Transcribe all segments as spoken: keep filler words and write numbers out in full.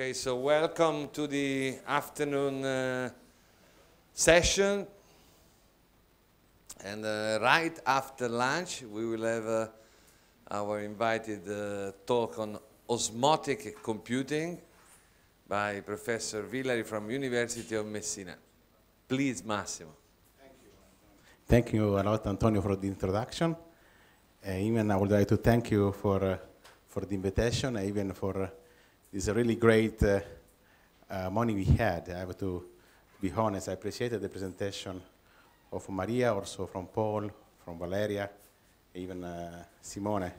Okay, so welcome to the afternoon uh, session. And uh, right after lunch, we will have uh, our invited uh, talk on osmotic computing by Professor Villari from University of Messina. Please, Massimo. Thank you. Thank you a lot, Antonio, for the introduction. Uh, even I would like to thank you for, uh, for the invitation, uh, even for uh, It's a really great uh, uh, morning we had. I have to be honest, I appreciated the presentation of Maria, also from Paul, from Valeria, even uh, Simone.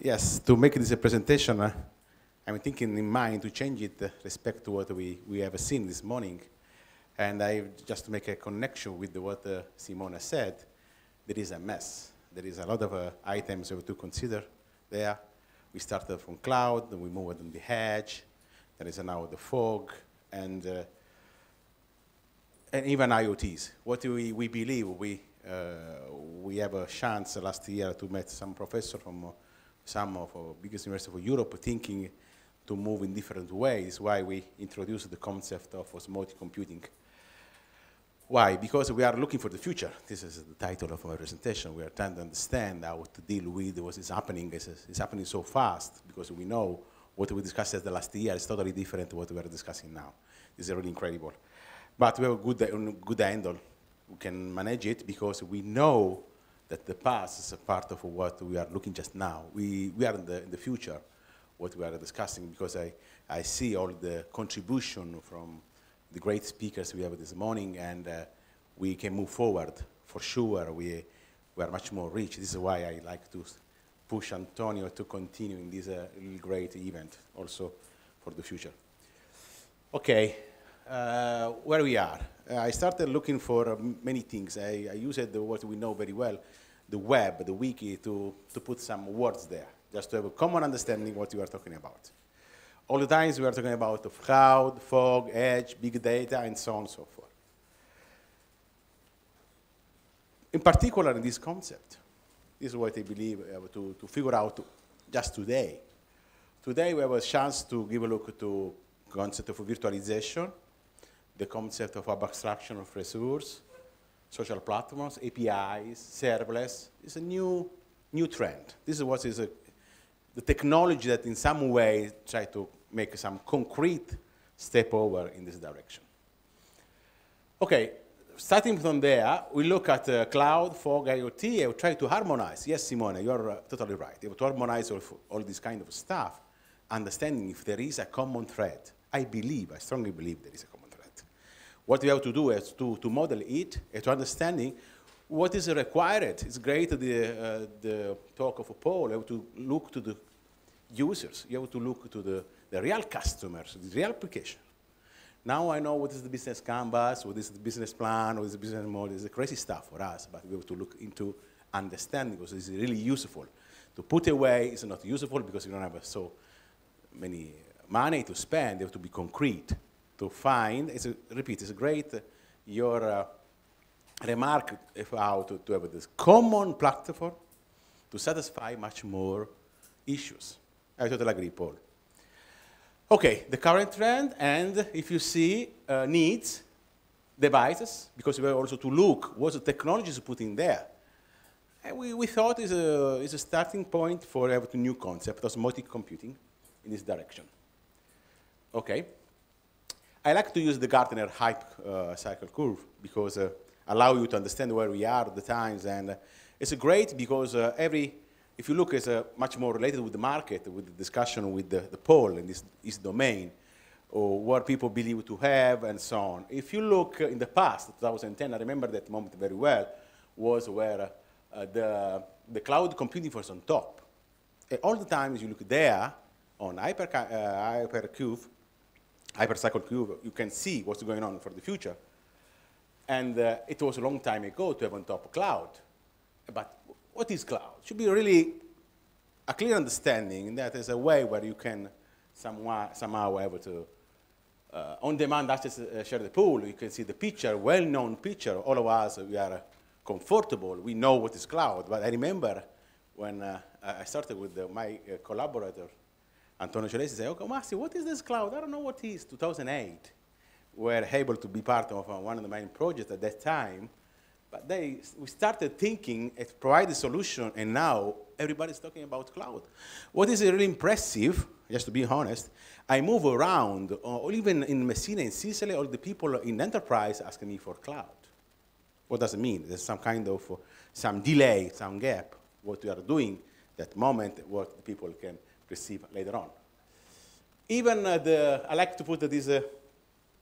Yes, to make this a presentation, uh, I'm thinking in mind to change it uh, respect to what we, we have seen this morning. And I just make a connection with what uh, Simone said. There is a mess. There is a lot of uh, items we have to consider there. We started from cloud, then we moved on the edge. There is now the fog, and uh, and even I O Ts. What we we believe we uh, we have a chance last year to meet some professor from uh, some of our biggest universities of Europe, thinking to move in different ways. Why we introduced the concept of osmotic computing. Why? Because we are looking for the future. This is the title of our presentation. We are trying to understand how to deal with what is happening. It's happening so fast because we know what we discussed the last year is totally different to what we are discussing now. It's really incredible. But we have a good, a good handle. We can manage it because we know that the past is a part of what we are looking just now. We, we are in the, in the future, what we are discussing, because I, I see all the contribution from the great speakers we have this morning, and uh, we can move forward. For sure, we, we are much more rich. This is why I like to push Antonio to continue in this uh, great event, also for the future. Okay, uh, where we are. Uh, I started looking for uh, many things. I, I used the, what we know very well, the web, the wiki, to, to put some words there, just to have a common understanding what you are talking about. All the times we are talking about the cloud, fog, edge, big data, and so on and so forth. In particular, in this concept, this is what I believe we have to, to figure out to, just today. Today, we have a chance to give a look to the concept of virtualization, the concept of abstraction of resources, social platforms, A P Is, serverless. It's a new, new trend. This is what is a the technology that in some way try to make some concrete step over in this direction. Okay, starting from there, we look at uh, cloud, fog, I O T, and we try to harmonize. Yes, Simone, you're uh, totally right. You have to harmonize all, all this kind of stuff, understanding if there is a common thread. I believe, I strongly believe there is a common thread. What we have to do is to, to model it, and to understanding what is required. It's great, the, uh, the talk of Paul. You have to look to the users. You have to look to the, the real customers, the real application. Now I know what is the business canvas, what is the business plan, what is the business model. It's crazy stuff for us, but we have to look into understanding because it's really useful. To put away is not useful because you don't have so many money to spend. You have to be concrete. To find, it's a, repeat, it's great, uh, your uh, remark about to, to have this common platform to satisfy much more issues. I totally agree, Paul. Okay, the current trend, and if you see uh, needs, devices, because we were also to look what the technology is put in there. And we, we thought is a, is a starting point for a new concept, osmotic computing, in this direction. Okay. I like to use the Gartner Hype uh, Cycle curve because uh, allow you to understand where we are, the times, and uh, it's uh, great because uh, every, if you look, it's uh, much more related with the market, with the discussion with the, the poll in this, this domain, or what people believe to have, and so on. If you look uh, in the past, two thousand ten, I remember that moment very well, was where uh, the, the cloud computing was on top. And all the times you look there, on hyper, uh, hyper curve, hyper cycle curve, you can see what's going on for the future. And uh, it was a long time ago to have on top cloud. But what is cloud? Should be really a clear understanding that there's a way where you can somehow, somehow able to uh, on-demand access, uh, share the pool. You can see the picture, well-known picture. All of us, we are comfortable. We know what is cloud. But I remember when uh, I started with the, my uh, collaborator, Antonio Celesti said, okay, Massi, what is this cloud? I don't know what it is. two thousand eight, we were able to be part of uh, one of the main projects at that time. But they, we started thinking it provided a solution, and now everybody's talking about cloud. What is really impressive, just to be honest, I move around, or even in Messina, in Sicily, all the people in enterprise ask me for cloud. What does it mean? There's some kind of, uh, some delay, some gap, what we are doing that moment, what people can receive later on. Even uh, the, I like to put this, uh,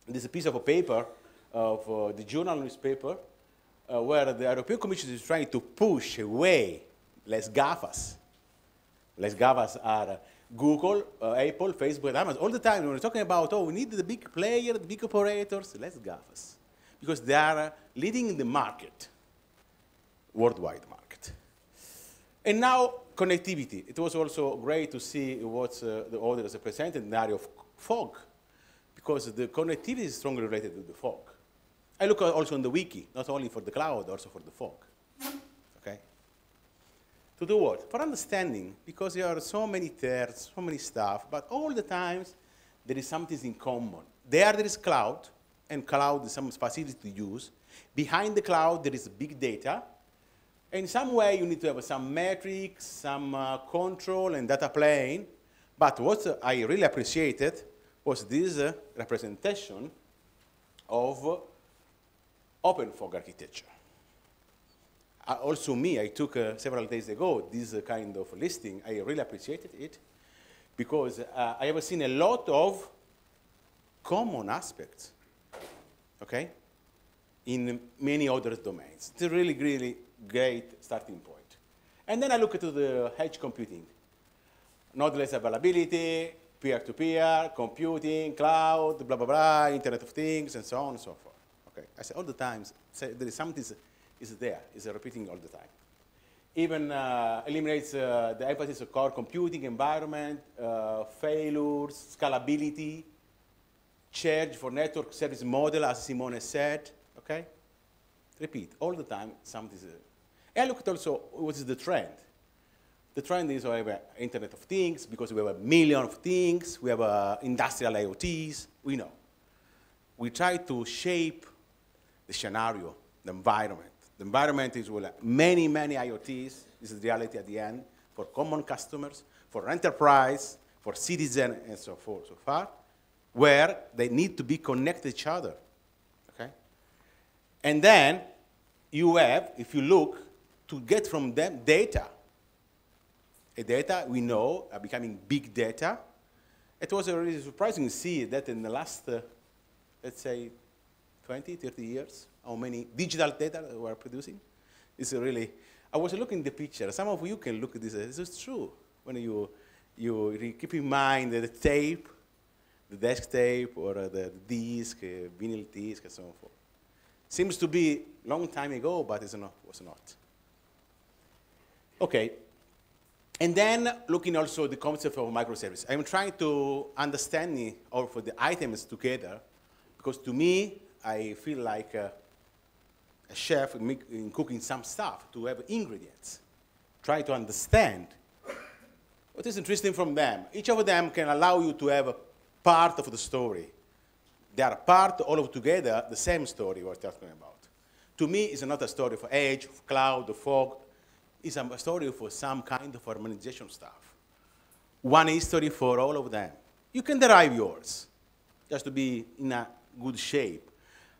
this piece of a paper of uh, the journal newspaper, Uh, where the European Commission is trying to push away less GAFAs. Less GAFAs are uh, Google, uh, Apple, Facebook, and Amazon. All the time when we're talking about, oh, we need the big player, the big operators, less GAFAs. Because they are uh, leading the market, worldwide market. And now, connectivity. It was also great to see what uh, the authors presented in the area of fog, because the connectivity is strongly related to the fog. I look also on the wiki, not only for the cloud, also for the fog. Okay? To do what? For understanding, because there are so many terms, so many stuff, but all the times there is something in common. There, there is cloud, and cloud is some facility to use. Behind the cloud, there is big data. In some way, you need to have some metrics, some uh, control, and data plane. But what uh, I really appreciated was this uh, representation of uh, open fog architecture. Uh, also me, I took uh, several days ago this uh, kind of listing. I really appreciated it because uh, I have seen a lot of common aspects, okay, in many other domains. It's a really, really great starting point. And then I look at the edge computing, nodeless availability, peer-to-peer, computing, cloud, blah, blah, blah, Internet of Things, and so on and so forth. Okay. I say all the time, there is something is, is there, is repeating all the time. Even uh, eliminates uh, the emphasis of core computing environment, uh, failures, scalability, charge for network service model, as Simone said. Okay, repeat all the time. Something is. I looked also what is the trend. The trend is we have an Internet of Things because we have a million of things. We have uh, industrial I O Ts. We know. We try to shape the scenario, the environment. The environment is with many, many I O Ts. This is the reality at the end for common customers, for enterprise, for citizen, and so forth, so far, where they need to be connected to each other, okay? And then you have, if you look, to get from them data. A data we know are becoming big data. It was really surprising to see that in the last, uh, let's say, twenty, thirty years, how many digital data that we're producing. It's really, I was looking at the picture. Some of you can look at this. This is true. When you, you keep in mind the tape, the desk tape, or the disc, vinyl disc, and so on. Seems to be a long time ago, but it was not. OK. And then looking also at the concept of microservice. I'm trying to understand all of the items together, because to me, I feel like a, a chef make, in cooking some stuff to have ingredients. Try to understand what is interesting from them. Each of them can allow you to have a part of the story. They are part, all of together, the same story we're talking about. To me, it's not a story for edge, for cloud, or fog. It's a story for some kind of harmonization stuff. One history for all of them. You can derive yours, just to be in a good shape.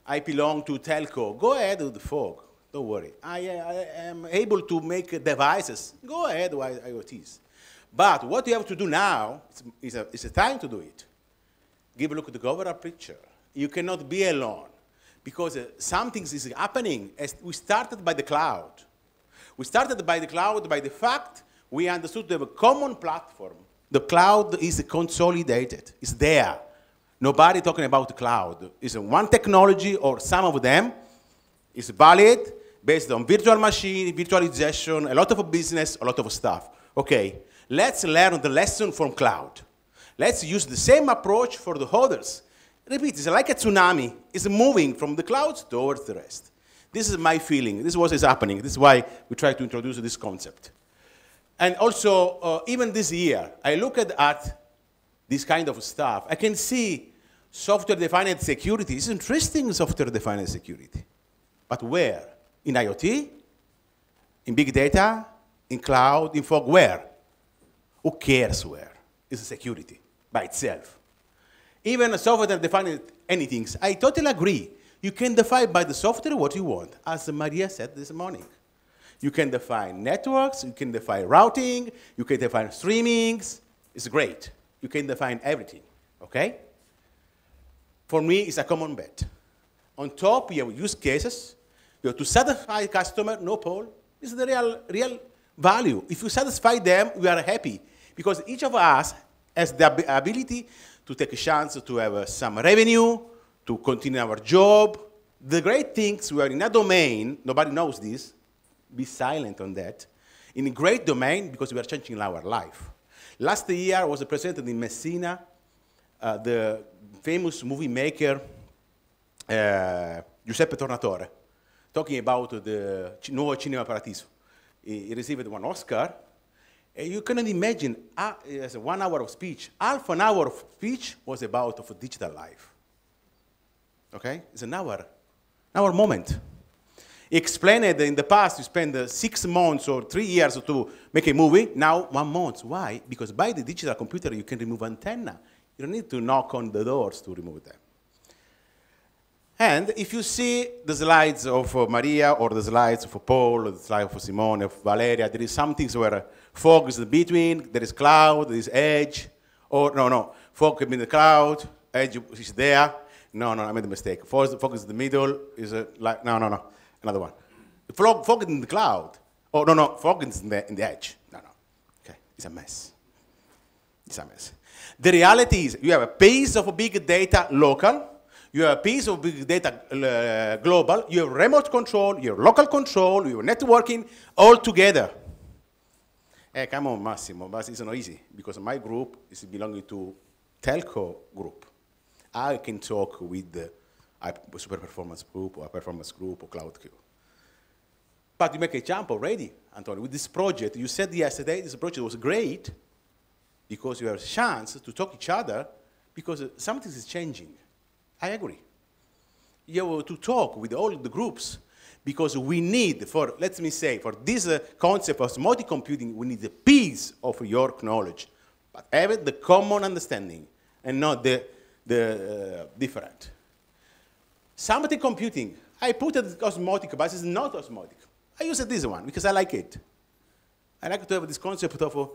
I belong to telco. Go ahead with the fog. Don't worry. I, I am able to make devices. Go ahead with I O Ts. But what you have to do now is a, it's a time to do it. Give a look at the overall picture. You cannot be alone because uh, something is happening. As we started by the cloud. We started by the cloud by the fact we understood we have a common platform. The cloud is consolidated. It's there. Nobody talking about the cloud. It's one technology or some of them. It's valid, based on virtual machine, virtualization, a lot of business, a lot of stuff. Okay, let's learn the lesson from cloud. Let's use the same approach for the others. Repeat, it's like a tsunami. It's moving from the clouds towards the rest. This is my feeling. This is what is happening. This is why we try to introduce this concept. And also, uh, even this year, I look at, at this kind of stuff. I can see software-defined security. It's interesting, software-defined security. But where? In IoT? In big data? In cloud? In fog? Where? Who cares where? It's security by itself. Even software-defined anything. I totally agree. You can define by the software what you want, as Maria said this morning. You can define networks, you can define routing, you can define streamings. It's great. You can define everything, okay? For me, it's a common bet. On top, you have use cases. You have to satisfy customer, no poll. It's the real, real value. If you satisfy them, we are happy. Because each of us has the ability to take a chance to have some revenue, to continue our job. The great things, we are in a domain, nobody knows this, be silent on that, in a great domain because we are changing our life. Last year was presented in Messina, uh, the famous movie maker, uh, Giuseppe Tornatore, talking about the Nuovo Cinema Paradiso. He received one Oscar. You cannot imagine, uh, as one hour of speech, half an hour of speech was about of digital life. Okay? It's an hour, our moment. He explained that in the past you spend six months or three years to make a movie, now one month. Why? Because by the digital computer you can remove antenna. You don't need to knock on the doors to remove them. And if you see the slides of Maria or the slides of Paul, or the slides of Simone, of Valeria, there is some things where fog is between, there is cloud, there is edge, or no, no, fog can be in the cloud, edge is there. No, no, I made a mistake. Fog is in the middle. Is a, like, no, no, no. Another one. Fog, fog is in the cloud. Oh, no, no. Fog is in the, in the edge. No, no. Okay. It's a mess. It's a mess. The reality is you have a piece of big data local. You have a piece of big data uh, global. You have remote control. You have local control. You have networking all together. Hey, come on, Massimo. But it's not easy because my group is belonging to telco group. I can talk with the super performance group or performance group or cloud queue. But you make a jump already, Antonio, with this project. You said yesterday this project was great because you have a chance to talk to each other because something is changing. I agree. You have to talk with all the groups because we need, for, let me say, for this concept of osmotic computing, we need a piece of your knowledge, but have the common understanding and not the The uh, different. Something computing. I put it osmotic, but it's not osmotic. I use this one because I like it. I like to have this concept of uh,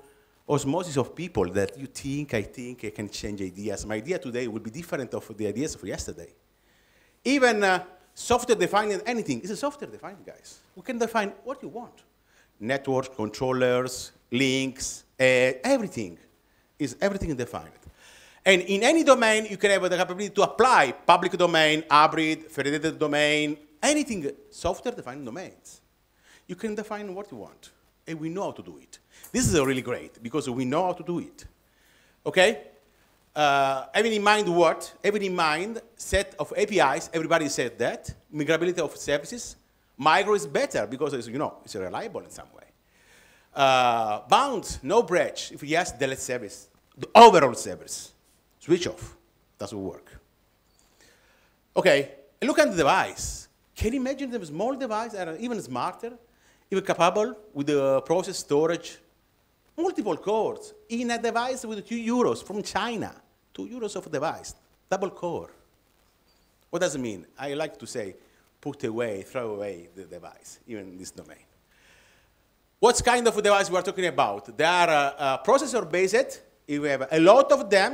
osmosis of people that you think, I think, I can change ideas. My idea today will be different of the ideas of yesterday. Even uh, software-defined anything. It's a software-defined, guys. We can define what you want. Network, controllers, links, uh, everything. Is everything defined. And in any domain, you can have the capability to apply public domain, hybrid, federated domain, anything, software-defined domains. You can define what you want, and we know how to do it. This is really great, because we know how to do it. Okay? Uh, having in mind what? Having in mind set of A P Is, everybody said that, migrability of services. Micro is better, because it's, you know, it's reliable in some way. Uh, bounds, no breach, if yes, delete service, the overall service. Switch off, doesn't work. Okay, look at the device. Can you imagine the small device are even smarter, even capable with the process storage, multiple cores in a device with two euros from China, two euros of a device, double core. What does it mean? I like to say, put away, throw away the device, even in this domain. What kind of device we are talking about? They are uh, uh, processor-based. We have a lot of them.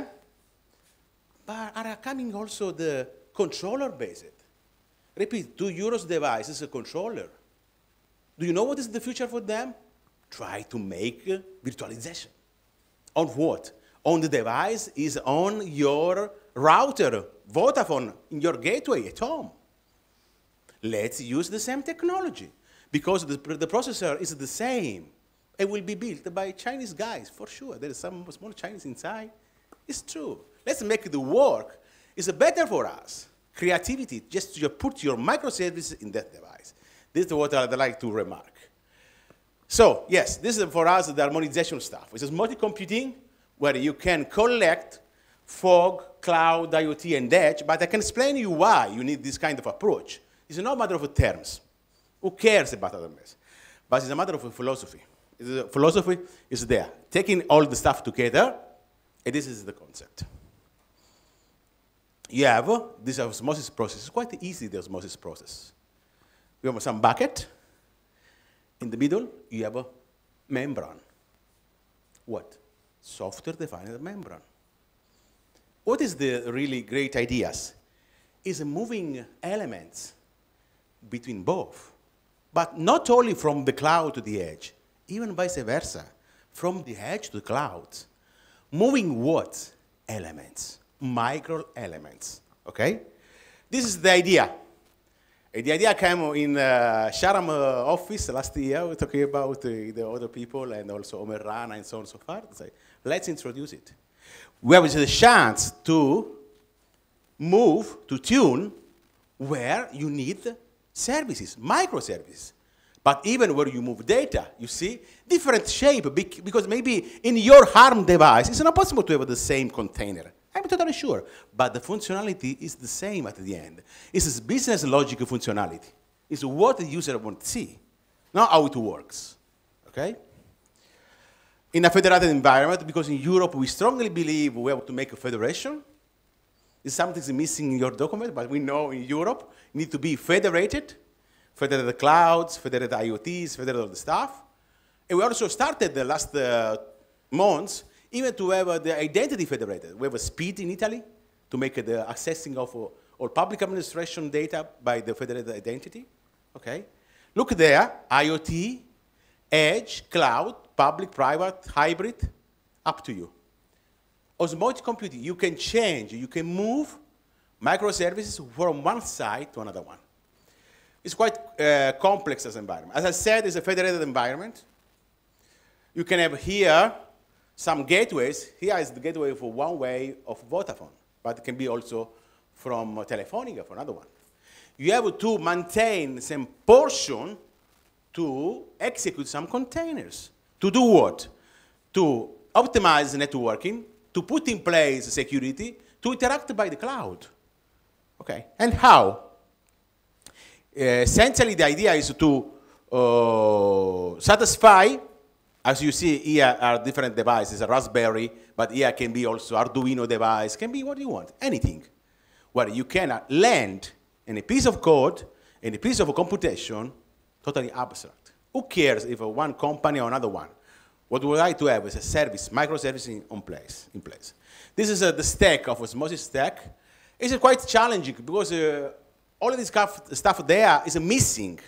But are coming also the controller-based. Repeat, two euros device is a controller. Do you know what is the future for them? Try to make virtualization. On what? On the device is on your router, Vodafone, in your gateway at home. Let's use the same technology because the, the processor is the same. It will be built by Chinese guys, for sure. There is some small Chinese inside. It's true. Let's make it work. It's better for us. Creativity, just to put your microservices in that device. This is what I'd like to remark. So, yes, this is for us the harmonization stuff. It's osmotic computing where you can collect fog, cloud, IoT, and edge, but I can explain to you why you need this kind of approach. It's not a matter of terms. Who cares about other mess? But it's a matter of philosophy. The philosophy is there. Taking all the stuff together, and this is the concept. You have this osmosis process. It's quite easy, the osmosis process. You have some bucket. In the middle, you have a membrane. What? Software-defined membrane. What is the really great ideas? Is moving elements between both, but not only from the cloud to the edge, even vice versa, from the edge to the cloud. Moving what? Elements, micro elements, okay? This is the idea. The idea came in uh, Sharam uh, office last year. We talking about uh, the other people and also Omer Rana and so on and so forth. It's like, let's introduce it. We have the chance to move, to tune, where you need services, microservices. But even where you move data, you see, different shape, because maybe in your H A R M device, it's not possible to have the same container. I'm totally sure, but the functionality is the same at the end. It's this business logic functionality. It's what the user wants to see, not how it works, okay? In a federated environment, because in Europe we strongly believe we have to make a federation. It's something missing in your document, but we know in Europe you need to be federated, federated clouds, federated IoTs, federated all the stuff. And we also started the last uh, months even to have uh, the identity federated. We have a speed in Italy to make uh, the accessing of uh, all public administration data by the federated identity, okay? Look there, IoT, edge, cloud, public, private, hybrid, up to you. Osmotic computing, you can change, you can move microservices from one side to another one. It's quite uh, complex as an environment. As I said, it's a federated environment. You can have here some gateways. Here is the gateway for one way of Vodafone, but it can be also from Telefonica for another one. You have to maintain some portion to execute some containers. To do what? To optimize networking, to put in place security, to interact by the cloud. Okay, and how? Uh, essentially, the idea is to uh, satisfy, as you see here are different devices, a Raspberry, but here can be also Arduino device, can be what you want, anything, where you can land in a piece of code, in a piece of a computation, totally abstract. Who cares if one company or another one? What we would like to have is a service, microservice in place. In place. This is uh, the stack of osmosis stack. It's quite challenging because uh, all of this stuff there is missing.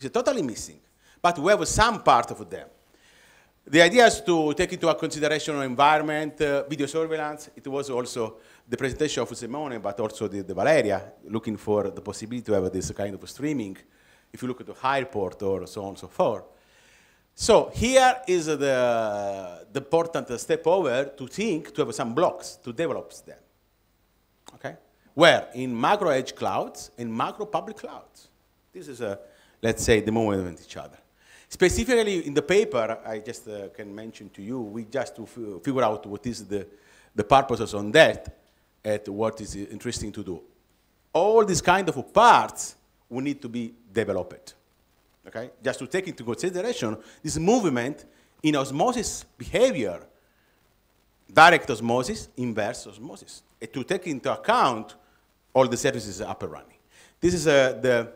It's totally missing. But we have some part of them. The idea is to take into consideration environment, uh, video surveillance. It was also the presentation of Simone, but also the, the Valeria, looking for the possibility to have this kind of streaming. If you look at the airport or so on and so forth. So here is the, the important step over to think, to have some blocks, to develop them, okay? Where in macro edge clouds and macro public clouds. This is, a, let's say, the movement of each other. Specifically in the paper, I just uh, can mention to you, we just to f figure out what is the, the purposes on that and what is interesting to do. All these kind of parts we need to be developed, okay? Just to take into consideration this movement in osmosis behavior, direct osmosis, inverse osmosis, and to take into account all the services up and running. This is uh, the,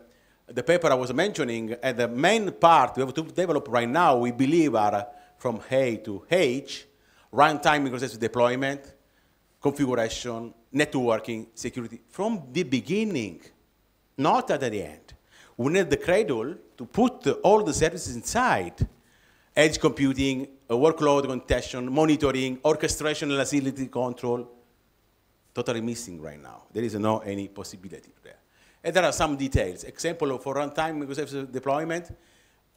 the paper I was mentioning, and the main part we have to develop right now, we believe are from A to H, runtime microservice deployment, configuration, networking, security, from the beginning. Not at the end. We need the cradle to put all the services inside. Edge computing, workload congestion, monitoring, orchestration, facility control. Totally missing right now. There is no any possibility there. And there are some details. Example for runtime microservice deployment.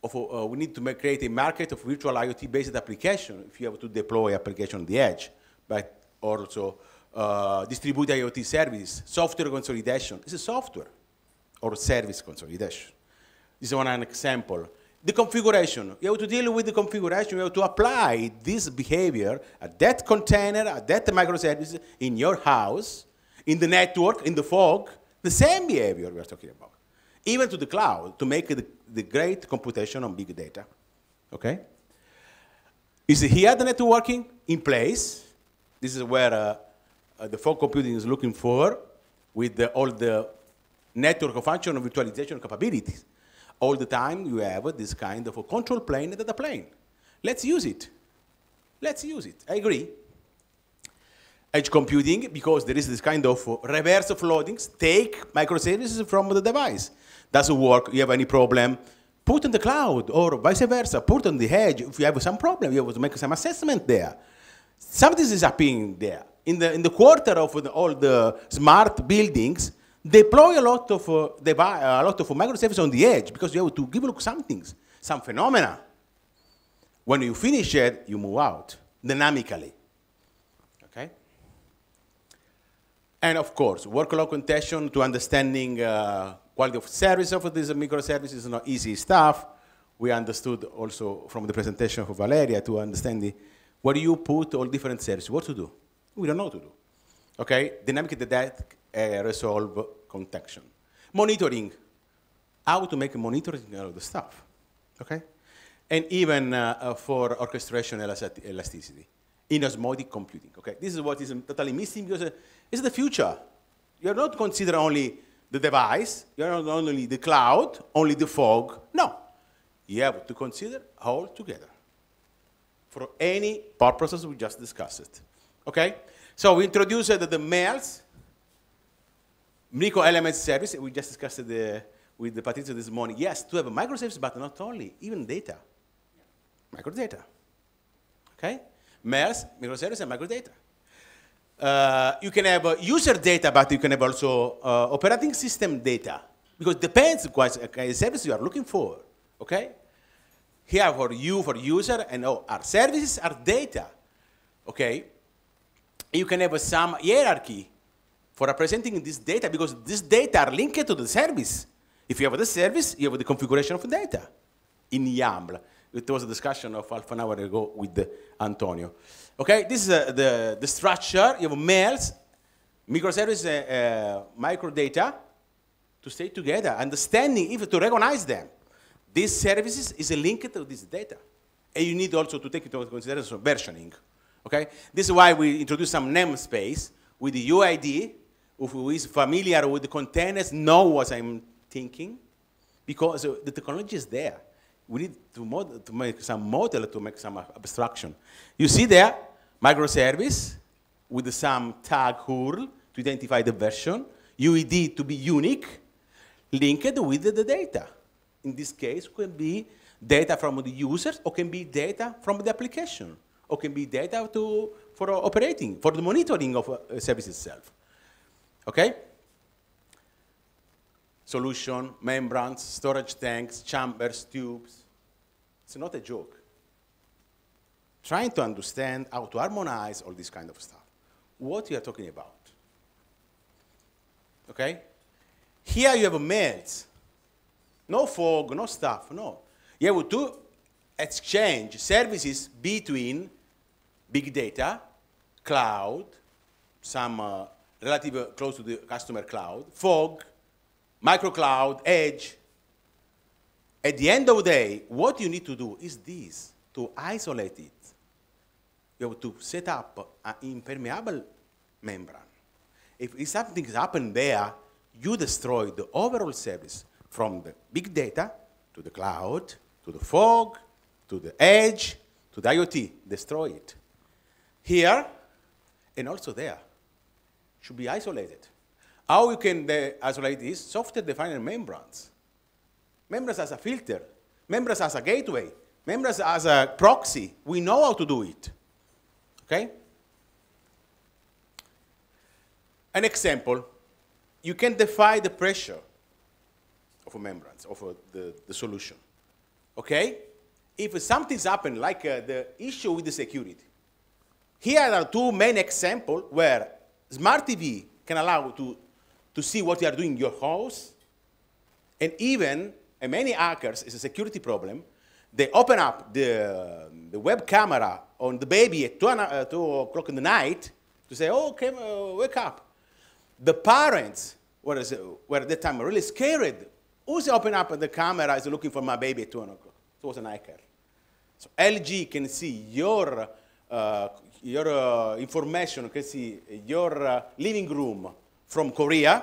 Of, uh, we need to make, create a market of virtual IoT-based application if you have to deploy application on the edge, but also uh, distribute IoT services, software consolidation. It's a software. Or service consolidation. This is one an example. The configuration. You have to deal with the configuration. You have to apply this behavior at that container, at that microservice, in your house, in the network, in the fog, the same behavior we are talking about. Even to the cloud, to make the, the great computation on big data. Okay? Is here the networking in place? This is where uh, uh, the fog computing is looking for, with the, all the network function and virtualization capabilities. All the time you have this kind of a control plane and data plane. Let's use it. Let's use it. I agree. Edge computing, because there is this kind of reverse floodings, take microservices from the device. Doesn't work, you have any problem, put in the cloud, or vice versa, put on the edge. If you have some problem, you have to make some assessment there. Something is happening there. In the, in the quarter of the, all the smart buildings, deploy a lot of uh, device, a lot of microservices on the edge, because you have to give a look some things, some phenomena. When you finish it, you move out dynamically. Okay. And of course, workload contention to understanding uh, quality of service of these microservices is not easy stuff. We understood also from the presentation of Valeria to understand the, where you put all different services, what to do. We don't know what to do. Okay, dynamic data. Uh, resolve contention. Monitoring, how to make monitoring all the stuff, okay? And even uh, uh, for orchestration elasticity, in osmotic computing, okay? This is what is totally missing, because uh, it's the future. You're not considering only the device, you're not only the cloud, only the fog, no. You have to consider all together for any purposes we just discussed, okay? So we introduced uh, the M E L S, micro element service, we just discussed it uh, with the Patrizio this morning. Yes, to have a microservice, but not only, even data. Yeah. Micro data. Okay? M E L S, microservice, and micro data. Uh, you can have uh, user data, but you can have also uh, operating system data, because it depends what kind of service you are looking for. Okay? Here for you, for user, and oh, our services are data. Okay? You can have uh, some hierarchy for representing this data, because this data are linked to the service. If you have the service, you have the configuration of the data in YAML. It was a discussion of half an hour ago with Antonio. Okay, this is uh, the, the structure. You have M E L S, microservice, uh, uh, microdata, to stay together, understanding if to recognize them. These services is a link to this data. And you need also to take into consideration versioning. Okay, this is why we introduced some namespace with the U I D. Who is familiar with the containers know what I'm thinking, because the technology is there. We need to, model, to make some model to make some abstraction. You see there, microservice with some tag U R L to identify the version, U I D to be unique, linked with the data. In this case, can be data from the users, or can be data from the application, or can be data to, for operating, for the monitoring of a service itself. Okay? Solution, membranes, storage tanks, chambers, tubes. It's not a joke. Trying to understand how to harmonize all this kind of stuff. What you are talking about. Okay? Here you have a melt. No fog, no stuff, no. You have to exchange services between big data, cloud, some uh, relative uh, close to the customer cloud, fog, micro cloud, edge. At the end of the day, what you need to do is this, to isolate it. You have to set up an impermeable membrane. If, if something happened there, you destroy the overall service from the big data to the cloud, to the fog, to the edge, to the IoT, destroy it. Here, and also there, should be isolated. How you can uh, isolate this? Software-defined membranes. Membranes as a filter, membranes as a gateway, membranes as a proxy. We know how to do it, okay? An example, you can defy the pressure of a membrane, of a, the, the solution, okay? If something's happened, like uh, the issue with the security, here are two main examples where smart T V can allow to, to see what you are doing in your house, and even, and many hackers, it's a security problem, they open up the, the web camera on the baby at two, uh, two o'clock in the night to say, oh, okay, uh, wake up. The parents were, were at that time really scared. Who's opening up the camera is looking for my baby at two o'clock? It was an hacker. So L G can see your, uh, your uh, information, can see your uh, living room from Korea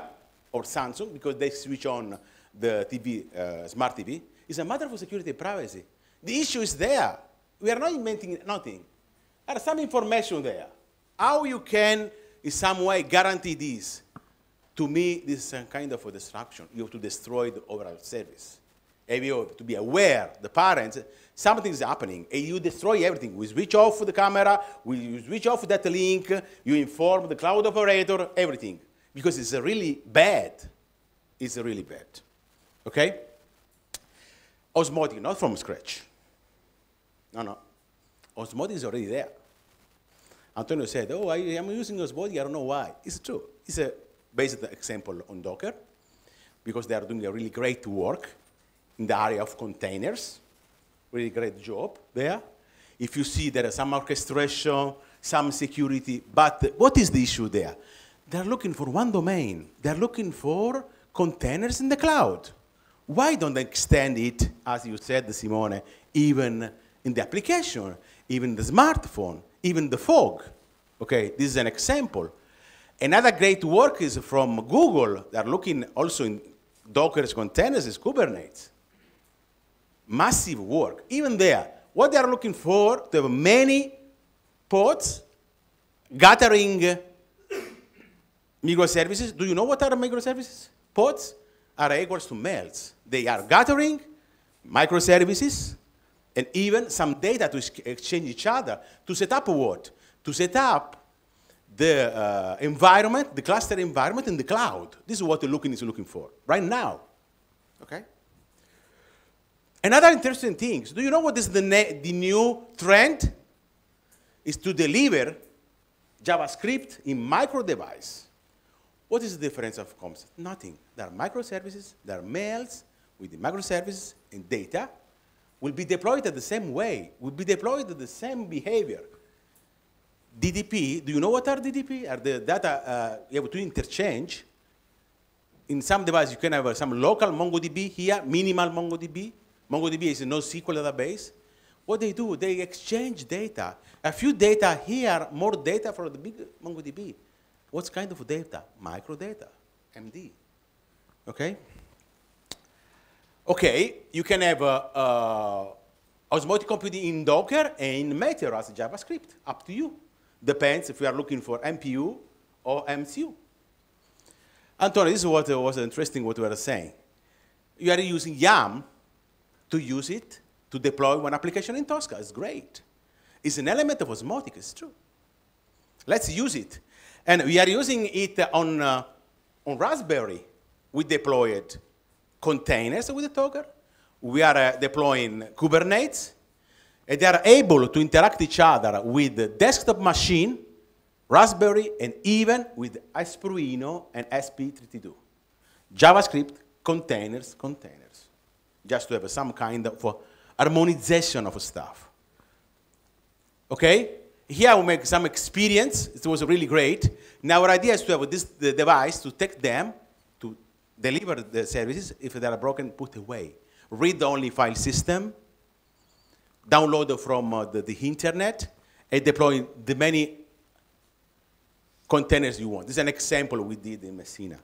or Samsung because they switch on the T V, uh, smart T V. It's a matter of security and privacy. The issue is there. We are not inventing nothing. There is some information there. How you can, in some way, guarantee this? To me, this is some kind of a disruption. You have to destroy the overall service. And you have to be aware, the parents, something is happening. And you destroy everything. We switch off the camera. We switch off that link. You inform the cloud operator, everything. Because it's really bad. It's really bad. OK? Osmotic, not from scratch. No, no. Osmotic is already there. Antonio said, oh, I am using Osmotic. I don't know why. It's true. It's a based example on Docker, because they are doing a really great work in the area of containers. Really great job there. If you see there is some orchestration, some security, but what is the issue there? They're looking for one domain. They're looking for containers in the cloud. Why don't they extend it, as you said, Simone, even in the application, even the smartphone, even the fog? Okay, this is an example. Another great work is from Google. They're looking also in Docker's containers is Kubernetes. Massive work. Even there, what they are looking for, there are many pods gathering microservices. Do you know what are microservices? Pods are equals to melts. They are gathering microservices and even some data to exchange each other to set up what? To set up the uh, environment, the cluster environment in the cloud. This is what the looking is looking for right now, okay? Another interesting thing, do you know what is the, the new trend? Is to deliver JavaScript in micro device. What is the difference of concept? Nothing. There are microservices, there are mails with the microservices and data will be deployed at the same way, will be deployed at the same behavior. D D P, do you know what are D D P? Are the data uh, you have to interchange? In some device, you can have uh, some local MongoDB here, minimal MongoDB. MongoDB is a NoSQL database. What they do, they exchange data. A few data here, more data for the big MongoDB. What kind of data? Micro data, M D. Okay? Okay, you can have a uh, uh, osmotic computing in Docker and in Meteor as JavaScript, up to you. Depends if we are looking for M P U or M C U. Antonio, this is what was interesting what we were saying. You are using YAML to use it to deploy one application in Tosca. It's great. It's an element of osmotic. It's true. Let's use it. And we are using it on, uh, on Raspberry. We deployed containers with the Docker. We are uh, deploying Kubernetes. And they are able to interact each other with the desktop machine, Raspberry, and even with Asperino and S P thirty-two. JavaScript, containers, containers. Just to have some kind of harmonization of stuff. Okay? Here we make some experience. It was really great. Now our idea is to have this the device to take them, to deliver the services. If they are broken, put away. Read-only file system. Download from uh, the, the internet and deploy the many containers you want. This is an example we did in Messina.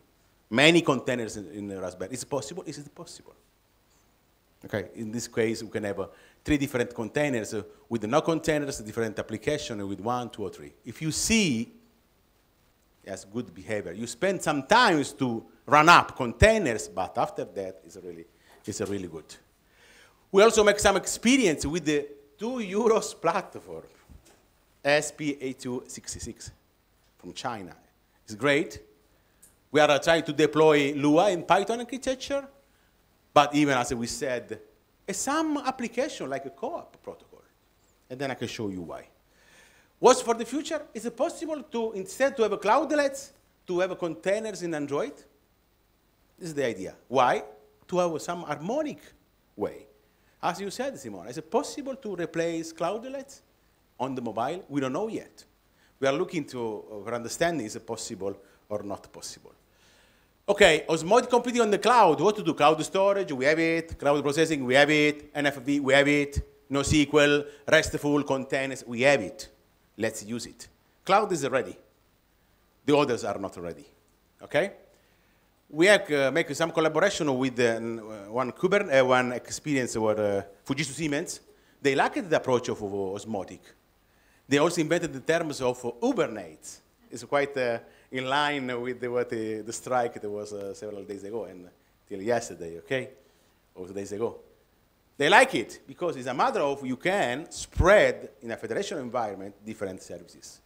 Many containers in, in the Raspberry. Is it possible? Is it possible? Okay, in this case, we can have uh, three different containers uh, with no containers, different application with one, two, or three. If you see, that's good behavior. You spend some time to run up containers, but after that, it's really, it's really good. We also make some experience with the two euros platform, S P eighty-two sixty-six from China. It's great. We are trying to deploy Lua in Python architecture, but even as we said, some application like a co-op protocol. And then I can show you why. What's for the future? Is it possible to, instead to have a cloudlets, to have containers in Android? This is the idea. Why? To have some harmonic way. As you said, Simone, is it possible to replace cloudlets on the mobile? We don't know yet. We are looking to uh, understanding is it possible or not possible. Okay, osmotic computing on the cloud. What to do? Cloud storage, we have it. Cloud processing, we have it. N F V, we have it. NoSQL, RESTful, containers, we have it. Let's use it. Cloud is ready. The others are not ready. Okay? We have uh, make some collaboration with uh, one Kubernetes, uh, one experience with uh, Fujitsu Siemens. They lacked the approach of uh, osmotic. They also invented the terms of uh, Kubernetes. It's quite uh, in line with the, what, uh, the strike that was uh, several days ago and till yesterday, okay, or two days ago. They like it because it's a matter of you can spread in a federation environment different services,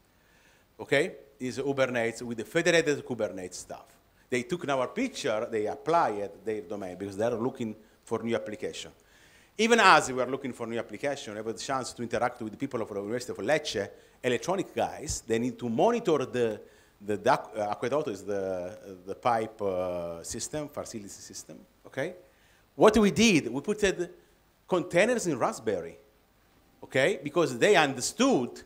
okay? It's Kubernetes with the federated Kubernetes stuff. They took our picture, they applied their domain because they're looking for new application. Even as we are looking for new application, have a chance to interact with the people of the University of Lecce, electronic guys, they need to monitor the, the, the uh, aqueduct, is the, uh, the pipe uh, system, facility system, okay? What we did, we put uh, containers in Raspberry, okay? Because they understood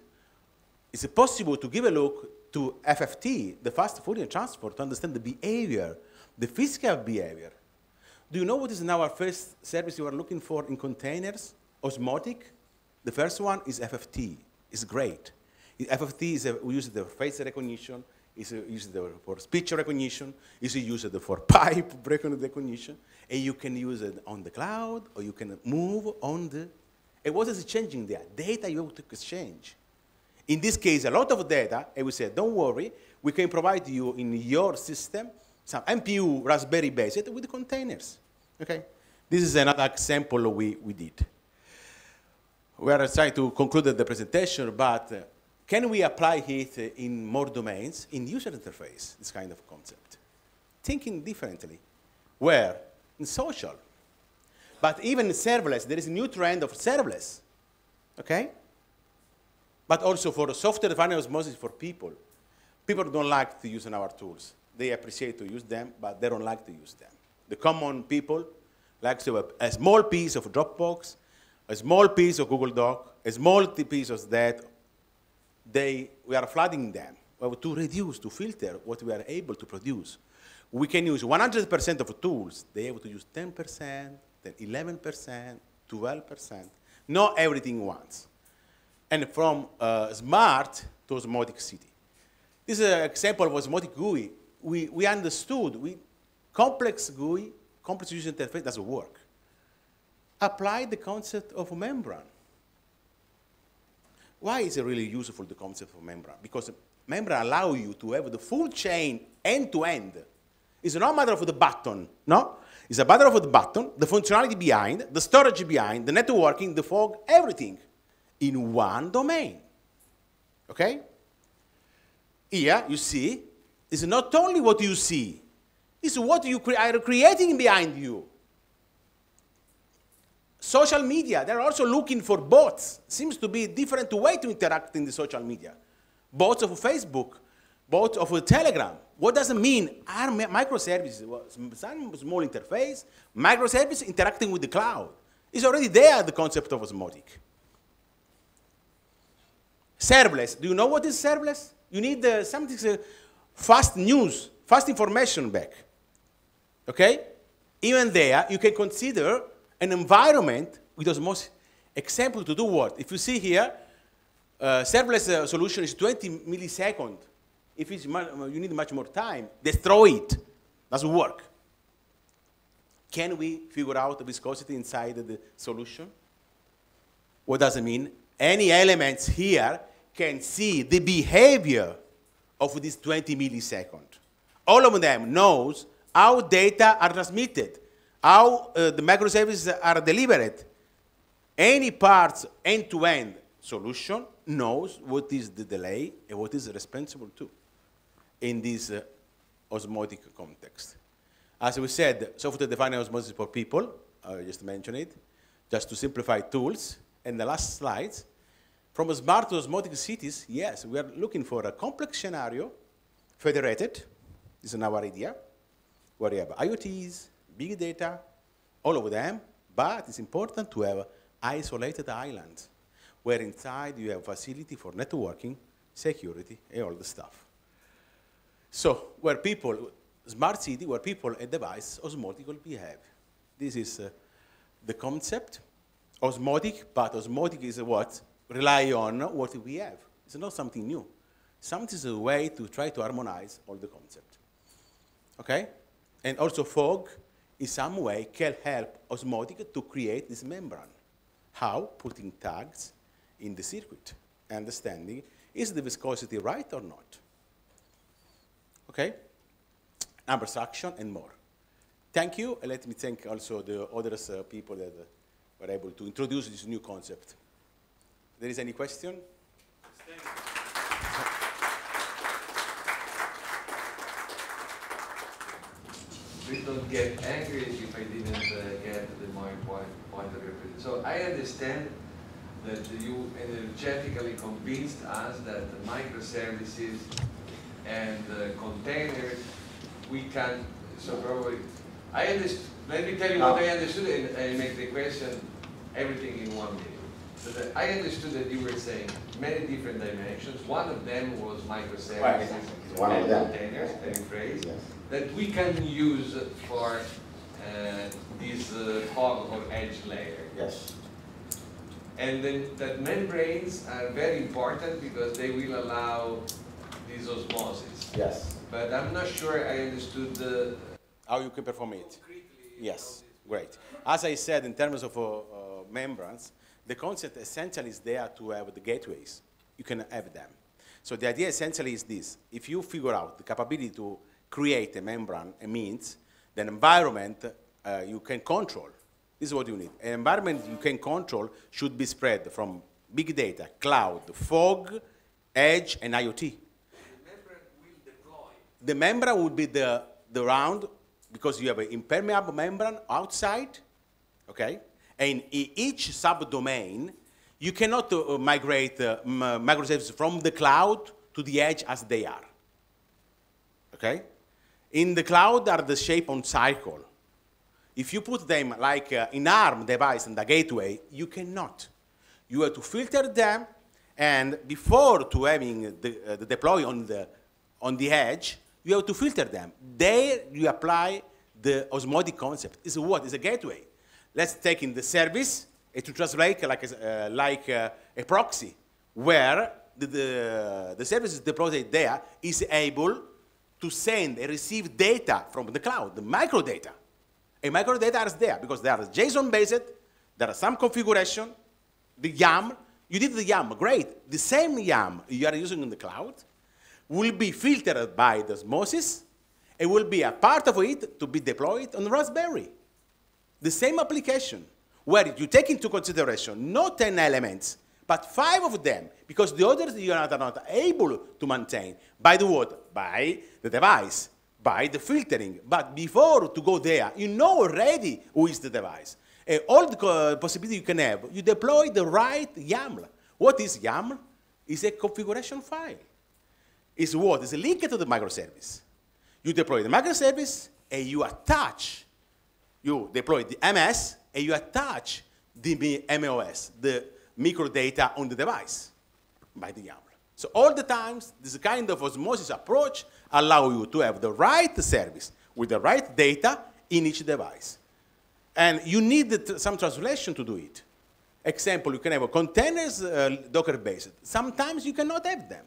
it's possible to give a look to F F T, the fast Fourier transform, to understand the behavior, the physical behavior. Do you know what is now our first service you are looking for in containers? Osmotic. The first one is F F T. It's great. F F T is a, we use it for face recognition. It's a, used for speech recognition. It's used for pipe recognition. And you can use it on the cloud, or you can move on the. And what is changing there? Data you have to exchange. In this case, a lot of data, and we said, don't worry, we can provide you in your system some M P U Raspberry based with containers, okay? This is another example we, we did. We are trying to conclude the presentation, but uh, can we apply it in more domains, in user interface, this kind of concept? Thinking differently. Where? In social. But even in serverless, there is a new trend of serverless, okay? But also for software-defined osmosis for people. People don't like to use our tools. They appreciate to use them, but they don't like to use them. The common people like to have a small piece of Dropbox, a small piece of Google Doc, a small piece of that. They, we are flooding them to reduce, to filter what we are able to produce. We can use one hundred percent of tools. They are able to use ten percent, then eleven percent, twelve percent. Not everything once. And from uh, smart to osmotic city. This is an example of osmotic G U I. We, we understood we, complex G U I, complex user interface doesn't work. Apply the concept of membrane. Why is it really useful, the concept of membrane? Because membrane allows you to have the full chain end to end. It's not a matter of the button, no? It's a matter of the button, the functionality behind, the storage behind, the networking, the fog, everything. In one domain, okay? Here, you see, it's not only what you see, it's what you cre are creating behind you. Social media, they're also looking for bots. Seems to be a different way to interact in the social media. Bots of Facebook, bots of Telegram. What does it mean? Are microservices, some small interface, microservice interacting with the cloud. It's already there, the concept of osmotic. Serverless. Do you know what is serverless? You need uh, something uh, fast news, fast information back. Okay? Even there, you can consider an environment with osmosis. Example to do what? If you see here, uh, serverless uh, solution is twenty milliseconds. If it's you need much more time, destroy it. Doesn't work. Can we figure out the viscosity inside the solution? What does it mean? Any elements here can see the behavior of this twenty milliseconds. All of them knows how data are transmitted, how uh, the microservices are delivered. Any parts end-to-end solution knows what is the delay and what is responsible to in this uh, osmotic context. As we said, software-defined osmosis for people, I just mentioned it, just to simplify tools. And the last slides, from smart to osmotic cities, yes, we are looking for a complex scenario, federated, this is our idea, where you have I O Ts, big data, all of them, But it's important to have isolated islands where inside you have facility for networking, security, and all the stuff. So where people, smart city, where people and device osmotically behave. This is uh, the concept, osmotic, but osmotic is what? Rely on what we have. It's not something new. Something is a way to try to harmonize all the concepts. Okay? And also fog, in some way, can help osmotic to create this membrane. How? Putting tags in the circuit, understanding is the viscosity right or not. Okay? Numbers, action, and more. Thank you, and let me thank also the other uh, people that uh, were able to introduce this new concept. If there is any question? We don't get angry if I didn't uh, get the my point, point of your presentation. So I understand that you energetically convinced us that the microservices and the containers, we can, so probably, I understand, let me tell you what I understood and I make the question, everything in one minute. So that I understood that you were saying many different dimensions. One of them was microservices right. one and of containers, paraphrase. Yes. That we can use for uh, this uh, hog or edge layer. Yes. And then that membranes are very important because they will allow these osmosis. Yes. But I'm not sure I understood the how you can perform it. Yes, great. As I said, in terms of uh, uh, membranes, the concept essentially is there to have the gateways. You can have them. So the idea essentially is this. If you figure out the capability to create a membrane, a means, then environment uh, you can control. This is what you need. An environment you can control should be spread from big data, cloud, fog, edge, and IoT. The membrane will deploy. The membrane would be the, the round, because you have an impermeable membrane outside, okay? And in each subdomain, you cannot uh, migrate uh, microservices from the cloud to the edge as they are, okay? In the cloud are the shape on cycle. If you put them like uh, in ARM device and the gateway, you cannot. You have to filter them, and before to having the, uh, the deploy on the, on the edge, you have to filter them. There you apply the osmotic concept. It's what? It's a gateway. Let's take in the service, it will translate like a, uh, like a, a proxy, where the, the, the service deployed there is able to send and receive data from the cloud, the microdata. And microdata is there because they are JSON-based, there are some configuration, the YAML. You did the YAML, great. The same YAML you are using in the cloud will be filtered by the osmosis and will be a part of it to be deployed on Raspberry. The same application, where you take into consideration not ten elements, but five of them, because the others you are not able to maintain. By the what? By the device, by the filtering. But before to go there, you know already who is the device. And all the uh, possibility you can have, you deploy the right YAML. What is YAML? It's a configuration file. It's what? It's a link to the microservice. You deploy the microservice, and you attach you deploy the M S, and you attach the M O S, the microdata on the device, by the YAML. So all the times, this kind of osmosis approach allows you to have the right service with the right data in each device. And you need some translation to do it. Example, you can have containers, uh, Docker-based. Sometimes you cannot have them.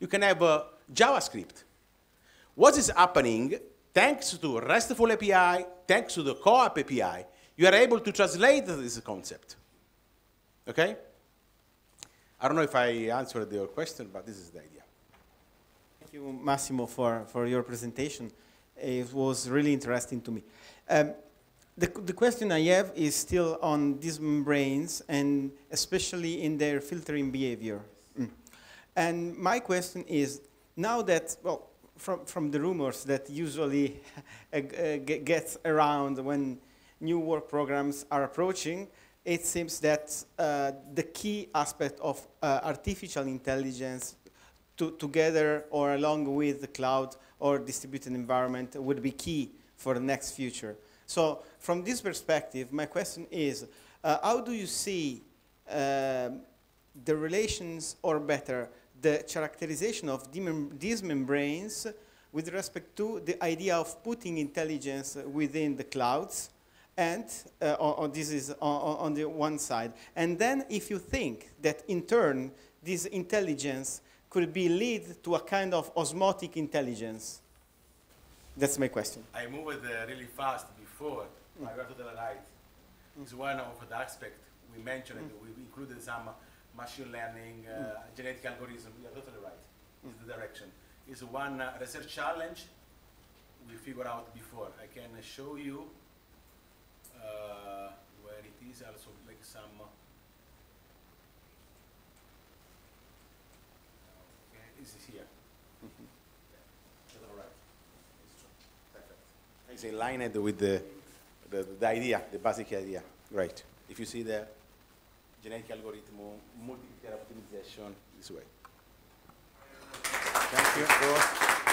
You can have uh, JavaScript. What is happening? Thanks to RESTful A P I, thanks to the Co-op A P I, you are able to translate this concept. Okay? I don't know if I answered your question, but this is the idea. Thank you, Massimo, for, for your presentation. It was really interesting to me. Um, the, the question I have is still on these membranes, and especially in their filtering behavior. Mm. And my question is, now that, well, From, from the rumors that usually uh, gets around when new work programs are approaching, it seems that uh, the key aspect of uh, artificial intelligence to, together or along with the cloud or distributed environment would be key for the next future. So from this perspective, my question is, uh, how do you see uh, the relations, or better, the characterization of these membranes with respect to the idea of putting intelligence within the clouds, and uh, or, or this is on, on the one side. And then if you think that in turn, this intelligence could be lead to a kind of osmotic intelligence. That's my question. I moved uh, really fast before. Mm. I got to the right. Mm. It's one of the aspects we mentioned. Mm. We included some machine learning, uh, mm. genetic algorithm. You are totally right. Mm. It's the direction. It's one uh, research challenge we figured out before. I can show you uh, where it is. Also, like some. Okay, this is here. Mm-hmm. Yeah. All right. It's true. Perfect. It's aligned with the, the the idea, the basic idea. Right. If you see the genetic algorithm, multi-tier optimization, this way. Thank you.